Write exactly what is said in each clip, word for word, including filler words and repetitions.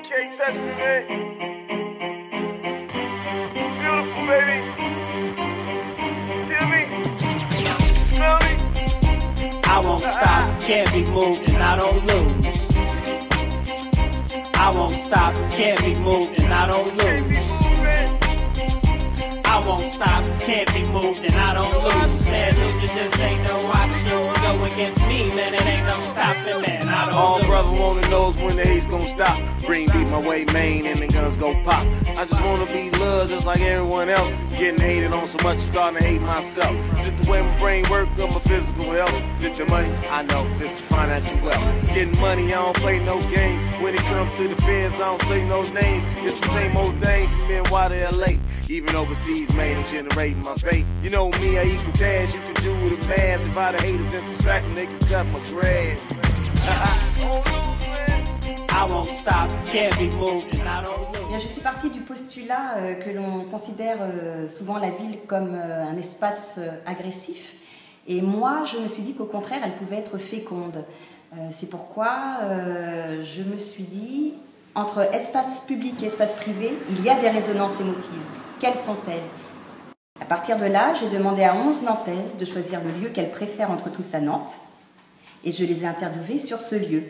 You can't touch me, man. Beautiful, baby. Feel me? Smell me? I won't stop, can't be moved, and I don't lose. I won't stop, can't be moved, and I don't lose. I won't stop, can't be moved, and I don't lose. Man, losing just ain't no option. Go against me, man, it ain't no stopping, man. I don't All lose. Brother wanna know is when the hate's gonna stop. Green beat my way, main, and the guns gon' pop. I just wanna be loved just like everyone else. Getting hated on so much, starting to hate myself. Just the way my brain works, up my physical health. Sit your money, I know, this is financial wealth. Getting money, I don't play no game. When it comes to the feds, I don't say no name. It's the same old thing, man, why they late? Even overseas, man, I'm generating my bait. You know me, I equal cash, you can do with a math. If I the haters and subtract them, they can cut my grass. I won't stop, can't be moved, and I don't lose. Bien, je suis partie du postulat euh, que l'on considère euh, souvent la ville comme euh, un espace euh, agressif. Et moi, je me suis dit qu'au contraire, elle pouvait être féconde. Euh, C'est pourquoi euh, je me suis dit, entre espace public et espace privé, il y a des résonances émotives. Quelles sont-elles? À partir de là, j'ai demandé à onze Nantaises de choisir le lieu qu'elles préfèrent entre tous à Nantes. Et je les ai interviewées sur ce lieu.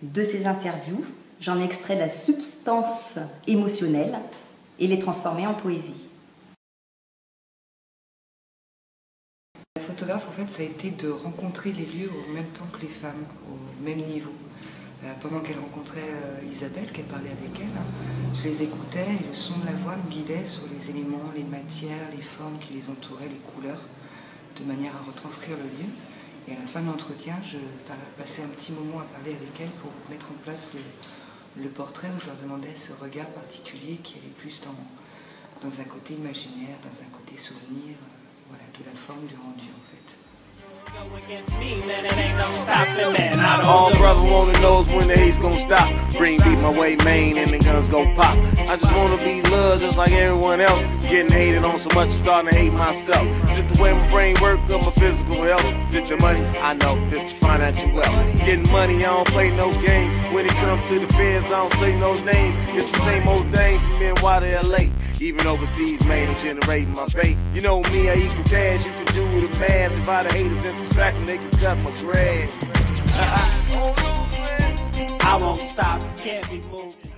De ces interviews, j'en ai extrait la substance émotionnelle et les transformée en poésie. La photographe, en fait, ça a été de rencontrer les lieux au même temps que les femmes, au même niveau. Pendant qu'elle rencontrait Isabelle, qu'elle parlait avec elle, je les écoutais et le son de la voix me guidait sur les éléments, les matières, les formes qui les entouraient, les couleurs, de manière à retranscrire le lieu. Et à la fin de l'entretien, je passais un petit moment à parler avec elle pour mettre en place le, le portrait où je leur demandais ce regard particulier qui allait plus dans, dans un côté imaginaire, dans un côté souvenir, voilà, de la forme du rendu en fait. All brother wanna know is when the hate's gonna stop. Green beat my way, main, and the guns gon' pop. I just wanna be loved just like everyone else. Getting hated on so much, starting to hate myself. Just the way my brain works, up my physical health. Sit your money, I know, this is financial wealth. Getting money, I don't play no game. When it comes to the feds, I don't say no name. It's the same old thing, man, why they late? Even overseas, man, I'm generating my bait. You know me, I equal cash, you can do with a math. If I the haters and subtract them, they can cut my grass. I won't stop, can't be moved.